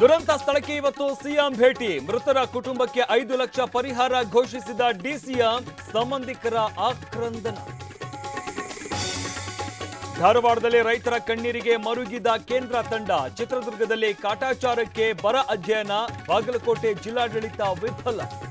ದುರಂತ ಸ್ಥಳಕ್ಕೆ ಇವತ್ತು ಸಿಎಂ ಭೇಟಿ. ಮೃತರ ಕುಟುಂಬಕ್ಕೆ 5 ಲಕ್ಷ ಪರಿಹಾರ ಘೋಷಿಸಿದ ಡಿಸಿಎಂ, ಸಂಬಂಧಿಕರ ಆಕ್ರಂದನ. ಧಾರವಾಡದಲ್ಲಿ ರೈತರ ಕಣ್ಣೀರಿಗೆ ಮರುಗಿದ ಕೇಂದ್ರ ತಂಡ. ಚಿತ್ರದುರ್ಗದಲ್ಲಿ ಕಾಟಾಚಾರಕ್ಕೆ ಬರ ಅಧ್ಯಯನ. ಬಾಗಲಕೋಟೆ ಜಿಲ್ಲಾಡಳಿತ ವಿಫಲ.